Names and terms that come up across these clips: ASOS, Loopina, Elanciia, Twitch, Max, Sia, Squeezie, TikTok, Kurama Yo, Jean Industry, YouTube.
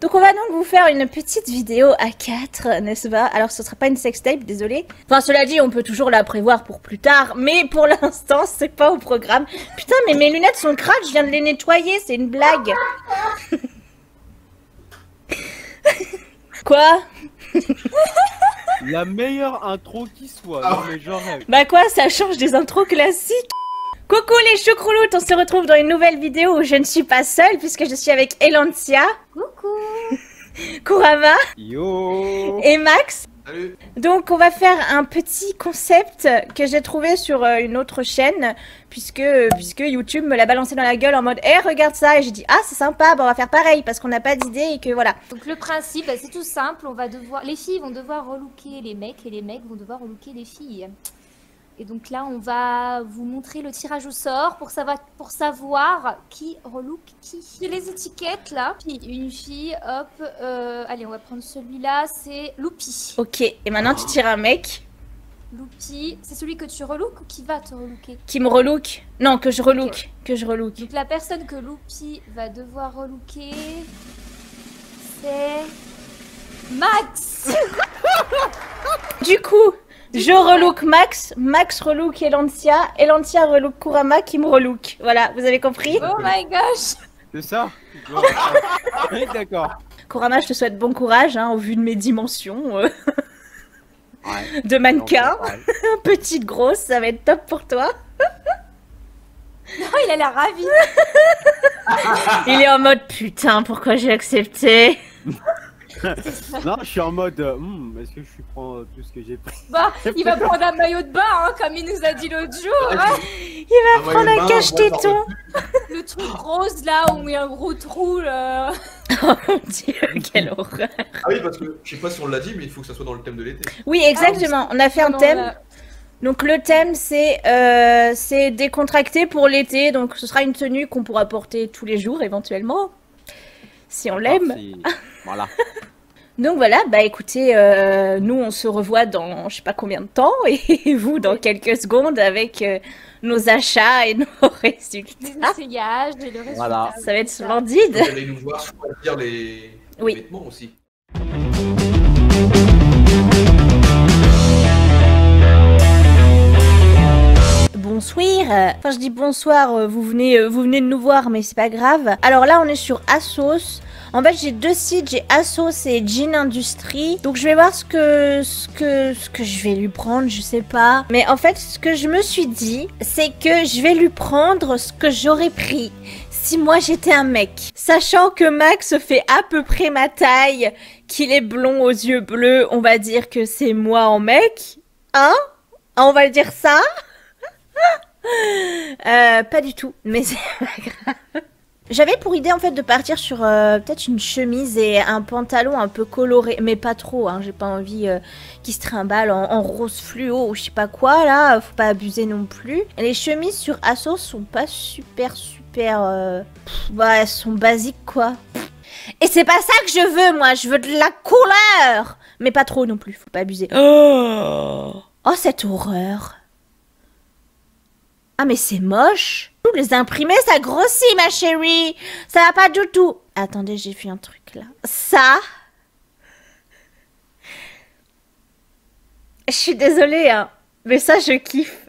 Donc on va donc vous faire une petite vidéo à 4, n'est-ce pas? Alors ce sera pas une sextape, désolé. Enfin cela dit, on peut toujours la prévoir pour plus tard, mais pour l'instant c'est pas au programme. Putain mais mes lunettes sont crades, je viens de les nettoyer, c'est une blague. Quoi? La meilleure intro qui soit, non mais genre... Bah quoi, ça change des intros classiques. Coucou les choucrouloutes, on se retrouve dans une nouvelle vidéo où je ne suis pas seule puisque je suis avec Elanciia. Coucou. Kurama Yo. Et Max. Salut. Donc on va faire un petit concept que j'ai trouvé sur une autre chaîne puisque YouTube me l'a balancé dans la gueule en mode « Hey, regarde ça !» Et j'ai dit « Ah, c'est sympa, bon, on va faire pareil parce qu'on n'a pas d'idée et que voilà. » Donc le principe, c'est tout simple, on va devoir... les filles vont devoir relooker les mecs et les mecs vont devoir relooker les filles. Et donc là, on va vous montrer le tirage au sort pour savoir qui relook qui. J'ai les étiquettes là. Puis une fille, hop, allez, on va prendre celui-là, c'est Loopy. Ok, et maintenant tu tires un mec. Loopy, c'est celui que tu relook ou qui va te relooker? Qui me relook? Non, que je relook, okay. Que je relook. Donc la personne que Loopy va devoir relooker, c'est Max. Du coup... je relook Max, Max relook Elanciia, Elanciia relook Kurama qui me relook. Voilà, vous avez compris? Oh my gosh! C'est ça? Oui, d'accord. Kurama, je te souhaite bon courage, hein, au vu de mes dimensions ouais, de mannequin. Petite, grosse, ça va être top pour toi. Non, il a l'air ravi. Il est en mode, putain, pourquoi j'ai accepté? Non, je suis en mode, est-ce que je prends tout ce que j'ai pris? Bah, il va prendre un maillot de bain, hein, comme il nous a dit l'autre jour. Hein. Il va prendre un cache-téton. Le truc rose là où il y a un gros trou là. Oh mon dieu, quelle horreur. Ah oui, parce que je sais pas si on l'a dit, mais il faut que ça soit dans le thème de l'été. Oui, exactement. On a fait un thème. Donc le thème c'est décontracté pour l'été. Donc ce sera une tenue qu'on pourra porter tous les jours éventuellement. Si on l'aime. Voilà. Donc voilà, bah écoutez, nous on se revoit dans je sais pas combien de temps et vous dans quelques secondes avec nos achats et nos résultats. Les essayages, les résultats. Voilà. Ça va être splendide. Vous allez nous voir choisir les oui. Vêtements aussi. Bonsoir. Enfin je dis bonsoir, vous venez de nous voir mais c'est pas grave. Alors là on est sur ASOS. En fait j'ai deux sites, j'ai ASOS et Jean Industry. Donc je vais voir ce que je vais lui prendre, je sais pas. Mais en fait ce que je me suis dit, c'est que je vais lui prendre ce que j'aurais pris si moi j'étais un mec. Sachant que Max fait à peu près ma taille, qu'il est blond aux yeux bleus, on va dire que c'est moi en mec. Hein? On va le dire ça? Pas du tout, mais c'est pas grave. J'avais pour idée en fait de partir sur peut-être une chemise et un pantalon un peu coloré, mais pas trop, hein, j'ai pas envie qu'il se trimballe en rose fluo ou je sais pas quoi là, faut pas abuser non plus. Et les chemises sur ASOS sont pas super... bah elles sont basiques quoi. Et c'est pas ça que je veux moi, je veux de la couleur! Mais pas trop non plus, faut pas abuser. Oh cette horreur! Ah mais c'est moche. Les imprimer ça grossit ma chérie. Ça va pas du tout. Attendez j'ai vu un truc là. Ça. Je suis désolée hein. Mais ça je kiffe.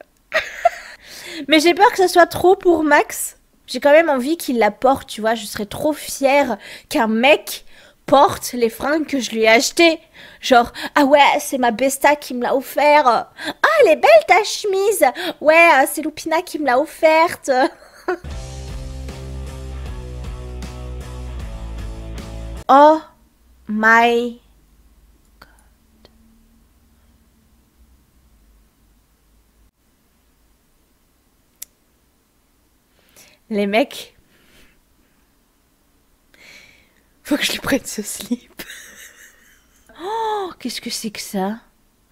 Mais j'ai peur que ce soit trop pour Max. J'ai quand même envie qu'il la porte tu vois. Je serais trop fière qu'un mec porte les fringues que je lui ai achetées. Genre, ah ouais, c'est ma besta qui me l'a offert. Ah, elle est belle ta chemise. Ouais, c'est Loopina qui me l'a offerte. Oh my god. Les mecs... faut que je lui prenne ce slip. Oh, qu'est-ce que c'est que ça?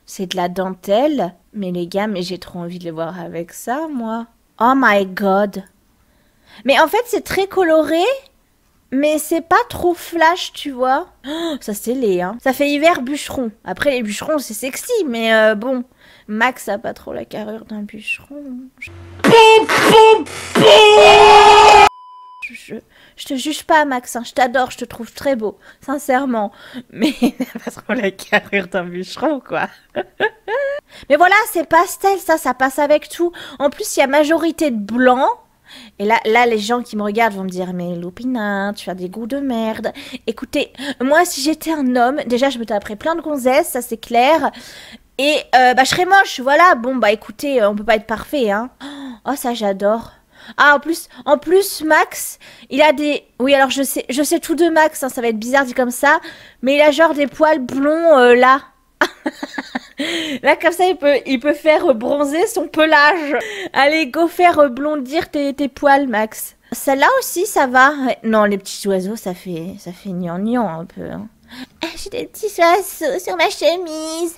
C'est de la dentelle? Mais les gars, mais j'ai trop envie de le voir avec ça, moi. Oh my god. Mais en fait, c'est très coloré, mais c'est pas trop flash, tu vois. Oh, ça, c'est laid, hein. Ça fait hiver bûcheron. Après, les bûcherons, c'est sexy, mais bon. Max a pas trop la carrure d'un bûcheron. je te juge pas, Max, hein, je t'adore, je te trouve très beau, sincèrement. Mais pas trop la carrure d'un bûcheron, quoi. Mais voilà, c'est pastel, ça, ça passe avec tout. En plus, il y a majorité de blanc. Et là, les gens qui me regardent vont me dire, mais Loopina, tu as des goûts de merde. Écoutez, moi, si j'étais un homme, déjà, je me taperais plein de gonzesses, ça c'est clair. Et bah, je serais moche, voilà. Bon, bah écoutez, on peut pas être parfait, hein. Oh, ça, j'adore. Ah, en plus, Max, il a des... Oui, alors, je sais tout de Max, hein, ça va être bizarre dit comme ça. Mais il a genre des poils blonds, là. Là, comme ça, il peut faire bronzer son pelage. Allez, go faire blondir tes poils, Max. Celle-là aussi, ça va. Non, les petits oiseaux, ça fait gnangnan un peu. Hein. Ah, j'ai des petits oiseaux sur ma chemise.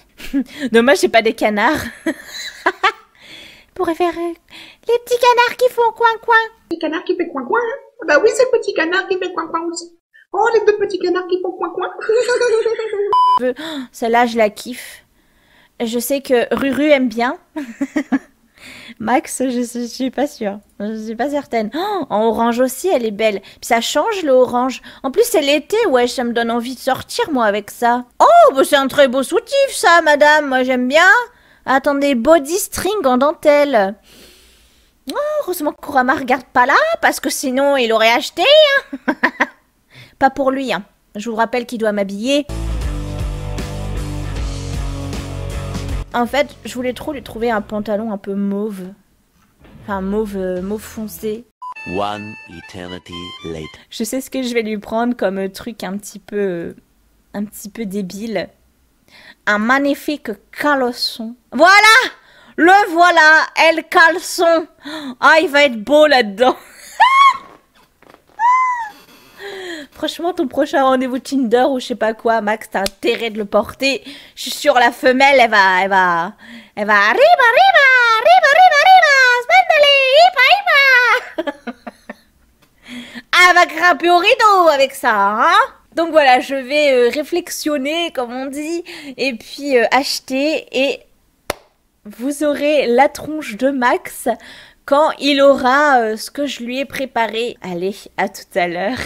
Dommage, j'ai pas des canards. Je pourrais faire les petits canards qui font coin-coin. Les canards qui font coin-coin, hein. Bah oui, c'est le petit canard qui fait coin-coin aussi. Oh, les deux petits canards qui font coin-coin. Celle-là, je la kiffe. Je sais que Ruru aime bien. Max, je suis pas sûre. Je suis pas certaine. Oh, en orange aussi, elle est belle. Puis ça change, le orange. En plus, c'est l'été. Ouais, ça me donne envie de sortir, moi, avec ça. Oh, bah, c'est un très beau soutif, ça, madame. Moi, j'aime bien. Attendez, body string en dentelle. Oh, heureusement que Kurama regarde pas là, parce que sinon, il aurait acheté. Hein. Pas pour lui, hein. Je vous rappelle qu'il doit m'habiller. En fait, je voulais trop lui trouver un pantalon un peu mauve. Enfin, mauve foncé. One eternity later. Je sais ce que je vais lui prendre comme truc un petit peu débile. Un magnifique caleçon. Voilà! Le voilà! El caleçon! Ah, il va être beau là-dedans. Franchement, ton prochain rendez-vous Tinder ou je sais pas quoi, Max, t'as intérêt de le porter. Je suis sûre, la femelle, elle va, arriba, arriba, arriba, arriba, arriba, elle va grimper au rideau avec ça, hein. Donc voilà, je vais réflexionner, comme on dit, et puis acheter, et vous aurez la tronche de Max quand il aura ce que je lui ai préparé. Allez, à tout à l'heure.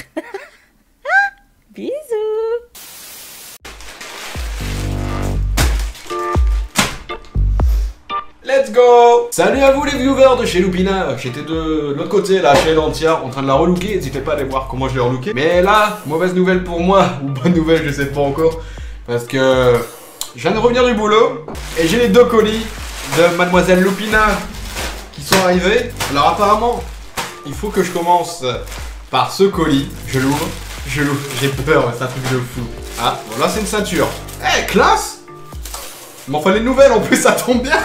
Bisous. Let's go. Salut à vous les viewers de chez Loopina. J'étais de l'autre côté là, chez Elanciia, en train de la relooker. N'hésitez pas à aller voir comment je l'ai relooké. Mais là, mauvaise nouvelle pour moi, ou bonne nouvelle, je sais pas encore, parce que je viens de revenir du boulot et j'ai les deux colis de mademoiselle Loopina qui sont arrivés. Alors apparemment, il faut que je commence par ce colis. Je l'ouvre. Je l'ouvre, j'ai peur, c'est un truc de fou. Ah, bon là c'est une ceinture. Eh, hey, classe. Il m'en fallait une nouvelle, en plus ça tombe bien.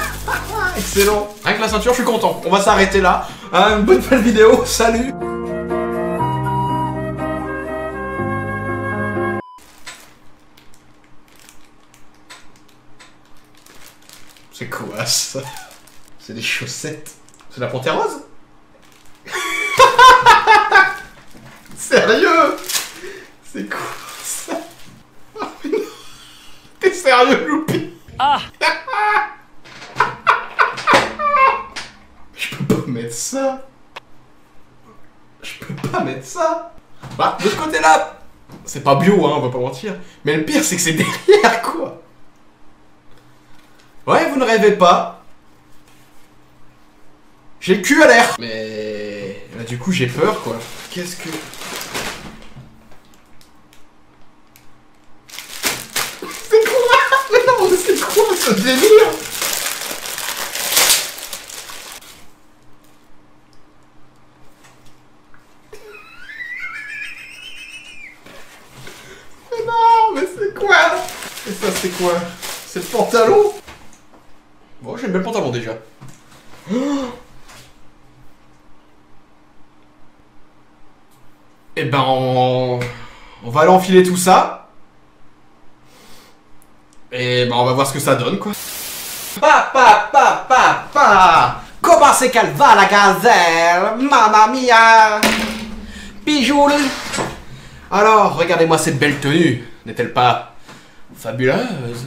Excellent. Avec la ceinture, je suis content. On va s'arrêter là. Une bonne vidéo, salut. C'est quoi ça? C'est des chaussettes. C'est la panthère rose. Sérieux? C'est quoi ça? Oh, t'es sérieux, Loupi? Ah! Je peux pas mettre ça. Je peux pas mettre ça. Bah, de ce côté-là, c'est pas bio, hein, on va pas mentir. Mais le pire, c'est que c'est derrière, quoi. Ouais, vous ne rêvez pas. J'ai le cul à l'air. Mais... Bah, du coup, j'ai peur, quoi. Qu'est-ce que... délire. Mais non, mais c'est quoi? Et ça c'est quoi? C'est le pantalon? Bon, j'aime bien le pantalon déjà. Et ben on va aller enfiler tout ça. Et bah on va voir ce que ça donne quoi. Pa comment c'est qu'elle va la gazelle, mamma mia. Bijoule. Alors regardez-moi cette belle tenue, n'est-elle pas fabuleuse?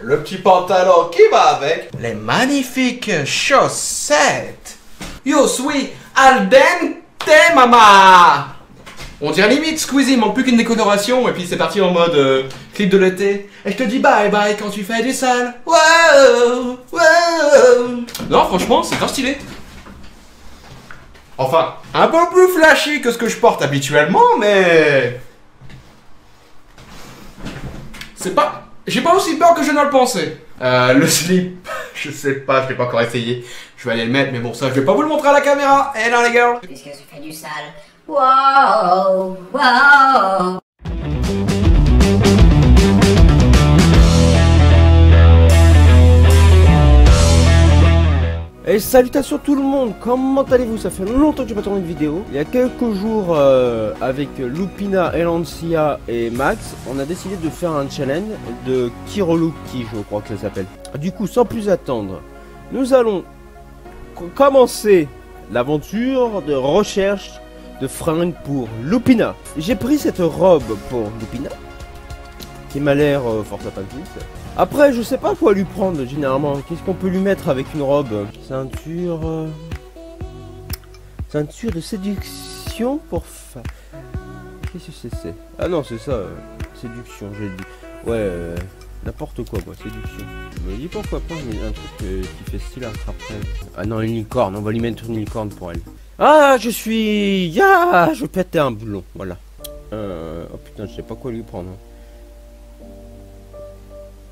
Le petit pantalon qui va avec. Les magnifiques chaussettes. Yo suis al dente. T'es maman! On dirait limite Squeezie, il manque plus qu'une décoloration et puis c'est parti en mode clip de l'été. Et je te dis bye bye quand tu fais du sale. Wow, wow. Non, franchement, c'est grave stylé. Enfin, un peu plus flashy que ce que je porte habituellement, mais... C'est pas... J'ai pas aussi peur que je ne le pensais. Le slip, je sais pas, je l'ai pas encore essayé. Je vais aller le mettre, mais bon, ça, je vais pas vous le montrer à la caméra. Eh non, les gars. Qu'est-ce que tu fais du sale? Wow, wow. Et salutations tout le monde, comment allez-vous? Ça fait longtemps que j'ai pas tourné de vidéo. Il y a quelques jours, avec Loopina, Elanciia et Max, on a décidé de faire un challenge de qui relook qui, je crois que ça s'appelle. Du coup, sans plus attendre, nous allons commencer l'aventure de recherche de fringues pour Loopina. J'ai pris cette robe pour Loopina, qui m'a l'air fort sympathique. Après, je sais pas quoi lui prendre généralement. Qu'est-ce qu'on peut lui mettre avec une robe? Ceinture. Ceinture de séduction pour. Qu'est-ce que c'est? Ah non, c'est ça. Séduction, j'ai dit. Ouais, n'importe quoi, moi, séduction. Je me dis pourquoi pas, mais un truc qui fait style après. Ah non, une licorne, on va lui mettre une licorne pour elle. Ah, je suis. Ya yeah, je pète un boulon, voilà. Oh putain, je sais pas quoi lui prendre.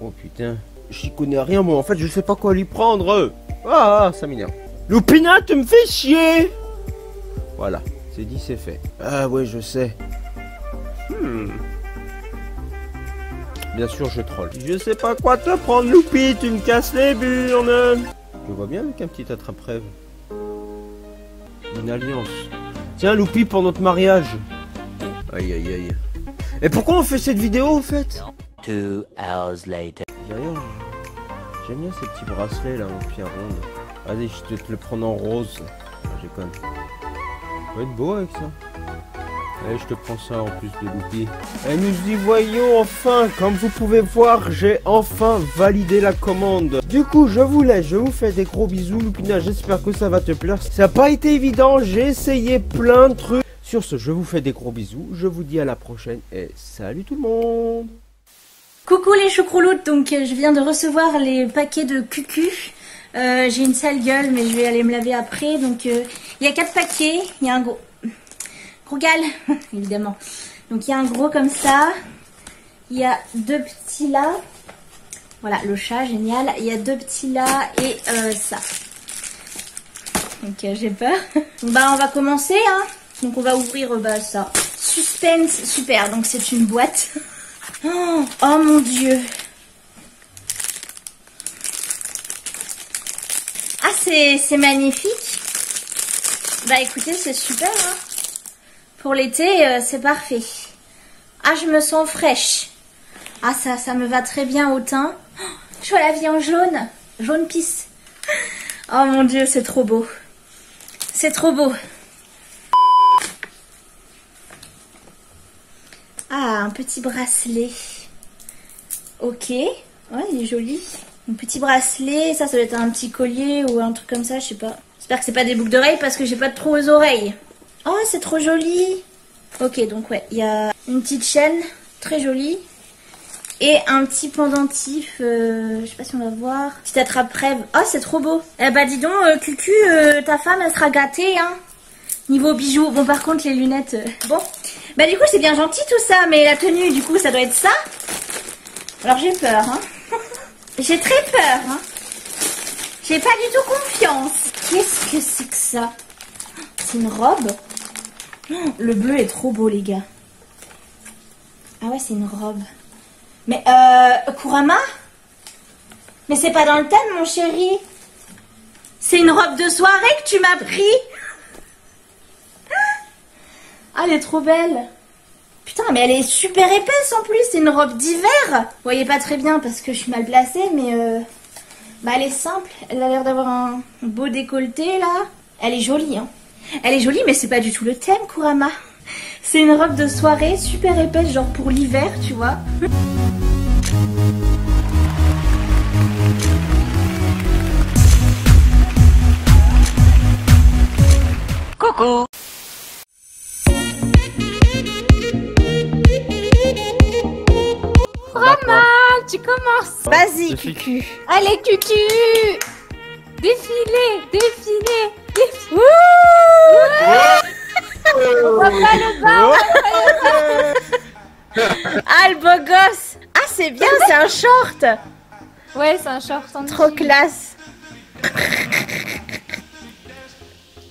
Oh putain, j'y connais rien moi, en fait je sais pas quoi lui prendre. Ah, ça m'énerve. Loopina, tu me fais chier. Voilà, c'est dit, c'est fait. Ah ouais, je sais. Bien sûr, je troll. Je sais pas quoi te prendre, Loupi, tu me casses les burnes. Je vois bien avec un petit attrape-rêve. Une alliance. Tiens, Loupi, pour notre mariage. Aïe, aïe, aïe. Et pourquoi on fait cette vidéo, en fait? 2 hours later. D'ailleurs, j'aime bien ces petits bracelets là en pierre ronde. Allez, je vais te le prendre en rose. Ah, j'ai con. Ça va être beau avec ça. Allez, je te prends ça en plus de Loupi. Et nous y voyons enfin. Comme vous pouvez voir, j'ai enfin validé la commande. Du coup, je vous laisse. Je vous fais des gros bisous, Loopina. J'espère que ça va te plaire. Ça n'a pas été évident. J'ai essayé plein de trucs. Sur ce, je vous fais des gros bisous. Je vous dis à la prochaine et salut tout le monde. Coucou les choucroutes, donc je viens de recevoir les paquets de cucu. J'ai une sale gueule, mais je vais aller me laver après. Donc il y a 4 paquets, il y a un gros gal, évidemment. Donc il y a un gros comme ça, il y a 2 petits là. Voilà, le chat, génial. Il y a 2 petits là et ça. Donc j'ai peur. Bah on va commencer, hein. Donc on va ouvrir ça. Suspense, super, donc c'est une boîte. Oh, oh mon dieu. Ah c'est magnifique. Bah écoutez, c'est super hein. Pour l'été c'est parfait. Ah je me sens fraîche. Ah ça me va très bien au teint. Oh, je vois la vie en jaune. Jaune pisse. Oh mon dieu, c'est trop beau. C'est trop beau. Ah, un petit bracelet. Ok. Ouais, il est joli. Un petit bracelet. Ça doit être un petit collier ou un truc comme ça, je sais pas. J'espère que c'est pas des boucles d'oreilles parce que j'ai pas de trou aux oreilles. Oh, c'est trop joli. Ok, donc ouais, il y a une petite chaîne. Très jolie. Et un petit pendentif. Je sais pas si on va voir. Petite attrape-rêve. Oh, c'est trop beau. Eh bah, dis donc, Cucu, ta femme, elle sera gâtée, hein. Niveau bijoux. Bon, par contre, les lunettes... Bon. Bah du coup c'est bien gentil tout ça, mais la tenue du coup ça doit être ça. Alors j'ai peur hein. J'ai très peur hein. J'ai pas du tout confiance. Qu'est-ce que c'est que ça? C'est une robe. Le bleu est trop beau les gars. Ah ouais c'est une robe. Mais Kurama? Mais c'est pas dans le thème mon chéri. C'est une robe de soirée que tu m'as pris. Ah, elle est trop belle. Putain, mais elle est super épaisse en plus. C'est une robe d'hiver. Vous voyez pas très bien parce que je suis mal placée, mais... Bah, elle est simple. Elle a l'air d'avoir un beau décolleté, là. Elle est jolie, hein. Elle est jolie, mais c'est pas du tout le thème, Kurama. C'est une robe de soirée super épaisse, genre pour l'hiver, tu vois. Coucou. tu commences. Vas-y, Cucu. Allez, Cucu. Défilez, défilez, défilez. Wouh. On va pas le bas. Ah, le beau gosse. Ah, c'est bien, c'est un short. Ouais, c'est un short. Trop classe.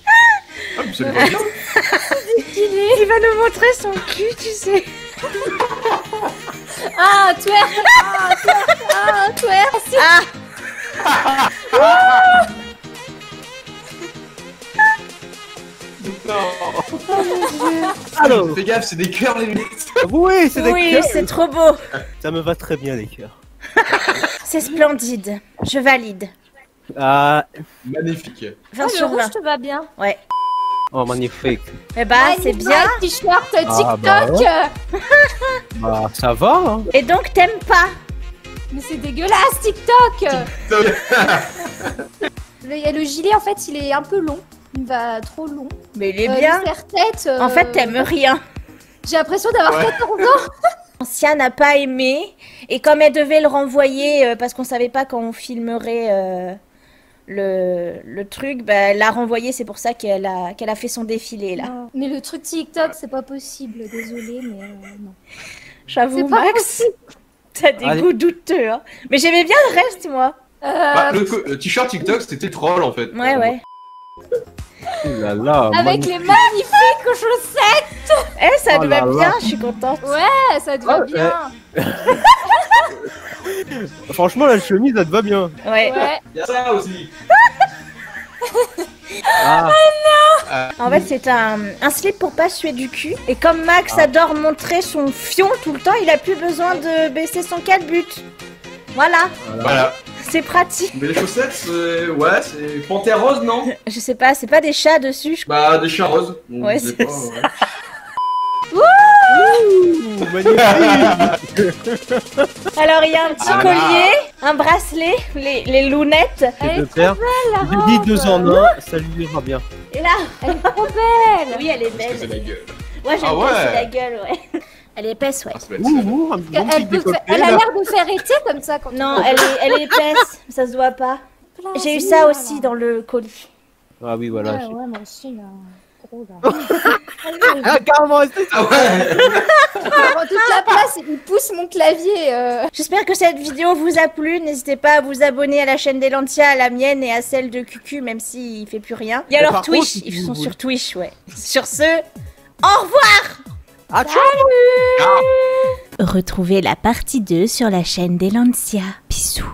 Ah, mais c'est le bon. Il va nous montrer son cul, tu sais. Ah, twerk. Ah, twerk. Ah, twerk. Ah. Non. Fais gaffe, c'est des cœurs les mecs. Oui, c'est des cœurs. Oui, c'est trop beau. Ça me va très bien les cœurs. C'est splendide. Je valide. Ah, magnifique. 20 sur 20. Le rouge te va bien. Ouais. Oh, magnifique. Eh bah, ouais, c'est bien. T-shirt TikTok. Bah, ouais. Bah, ça va. Hein. Et donc, t'aimes pas. Mais c'est dégueulasse, TikTok. Le gilet, en fait, il est un peu long. Il va trop long. Mais il est bien. Tête, en fait, t'aimes rien. J'ai l'impression d'avoir 14 ans. Sia n'a pas aimé. Et comme elle devait le renvoyer, parce qu'on savait pas quand on filmerait... Le truc, bah, l'a renvoyé, c'est pour ça qu'elle a, fait son défilé là. Oh. Mais le truc TikTok, c'est pas possible, désolé, mais non. J'avoue, Max, t'as des goûts douteux, hein. Mais j'aimais bien le reste, moi. Bah, le t-shirt TikTok, c'était troll en fait. Ouais, ouais. Là, là, avec les magnifiques chaussettes. Eh, ça te va bien, je suis contente. Ouais, ça te va bien. Franchement, la chemise, ça te va bien. Ouais. Y'a ça aussi. Ah. Oh non. En fait, c'est un slip pour pas suer du cul. Et comme Max adore montrer son fion tout le temps, il a plus besoin de baisser son calbut. Voilà. Voilà. C'est pratique. Mais les chaussettes, ouais, c'est panthère rose, non? Je sais pas, c'est pas des chats dessus, je crois. Bah, des chats roses. Ouais, c'est ça. Ouais. Wouh! Magnifique! Alors, il y a un petit collier, un bracelet, les lunettes. Elle est trop belle, la robe. Je dis 2 en 1, ça lui ira bien. Et là, elle est trop belle. Oui, elle est belle. C'est la gueule. Ouais, j'aime bien, c'est la gueule, ouais. Elle est épaisse, ouais. Ouh, elle a l'air de faire été comme ça quand non, elle est épaisse, ça se voit pas. J'ai eu ça aussi dans le colis. Ah oui, voilà. Ouais, ouais, moi aussi, là. Gros, là. Ah, carrément, c'est ça. En toute la place, il pousse mon clavier. J'espère que cette vidéo vous a plu. N'hésitez pas à vous abonner à la chaîne d'Elanciia, à la mienne et à celle de Cucu, même s'il fait plus rien. Il y a leur Twitch, ils sont sur Twitch, ouais. Sur ce, au revoir. Salut. Retrouvez la partie 2 sur la chaîne d'Elanciia. Bisous.